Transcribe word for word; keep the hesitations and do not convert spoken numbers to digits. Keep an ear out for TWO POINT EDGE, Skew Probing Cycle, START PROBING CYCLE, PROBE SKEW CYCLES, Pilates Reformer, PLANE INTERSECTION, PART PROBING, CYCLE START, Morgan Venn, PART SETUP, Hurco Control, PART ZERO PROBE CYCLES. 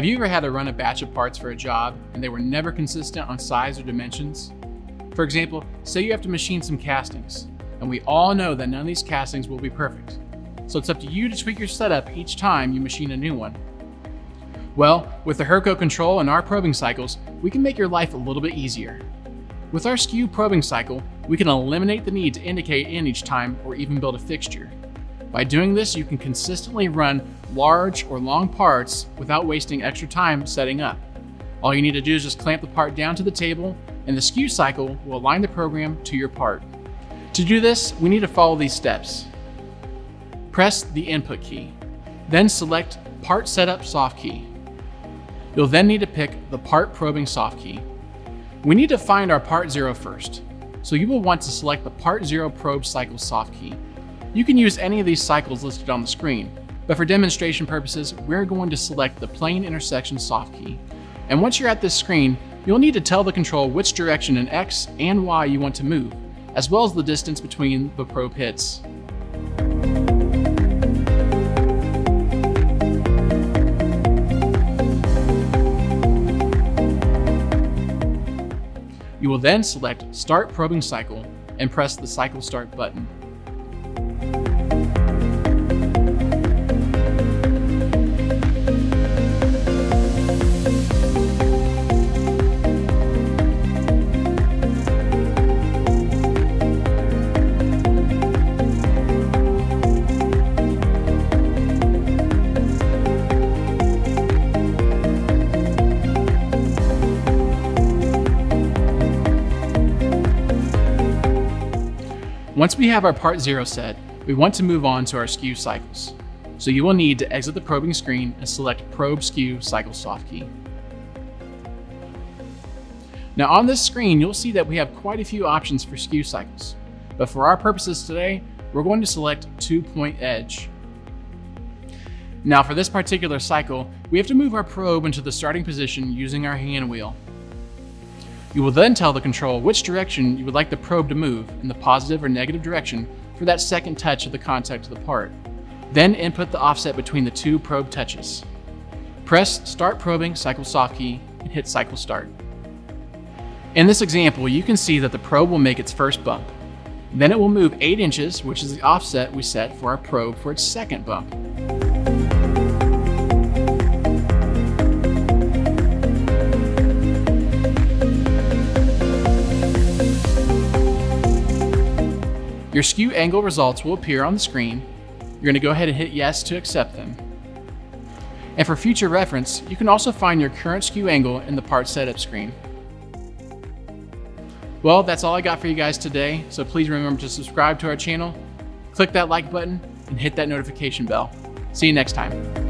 Have you ever had to run a batch of parts for a job and they were never consistent on size or dimensions? For example, say you have to machine some castings, and we all know that none of these castings will be perfect. So it's up to you to tweak your setup each time you machine a new one. Well, with the Hurco Control and our probing cycles, we can make your life a little bit easier. With our Skew Probing Cycle, we can eliminate the need to indicate in each time or even build a fixture. By doing this, you can consistently run large or long parts without wasting extra time setting up. All you need to do is just clamp the part down to the table, and the skew cycle will align the program to your part. To do this, we need to follow these steps. Press the input key, then select Part Setup soft key. You'll then need to pick the Part Probing soft key. We need to find our Part Zero first, so you will want to select the Part Zero Probe Cycle soft key. You can use any of these cycles listed on the screen, but for demonstration purposes, we're going to select the Plane Intersection soft key. And once you're at this screen, you'll need to tell the control which direction in X and Y you want to move, as well as the distance between the probe hits. You will then select Start Probing Cycle and press the Cycle Start button. Once we have our Part Zero set, we want to move on to our skew cycles. So you will need to exit the probing screen and select Probe Skew Cycle soft key. Now on this screen, you'll see that we have quite a few options for skew cycles, but for our purposes today, we're going to select Two Point Edge. Now for this particular cycle, we have to move our probe into the starting position using our hand wheel. You will then tell the control which direction you would like the probe to move in the positive or negative direction for that second touch of the contact of the part. Then input the offset between the two probe touches. Press Start Probing Cycle soft key and hit Cycle Start. In this example, you can see that the probe will make its first bump. Then it will move eight inches, which is the offset we set for our probe for its second bump. Your skew angle results will appear on the screen. You're going to go ahead and hit yes to accept them. And for future reference, you can also find your current skew angle in the part setup screen. Well, that's all I got for you guys today, so please remember to subscribe to our channel, click that like button, and hit that notification bell. See you next time.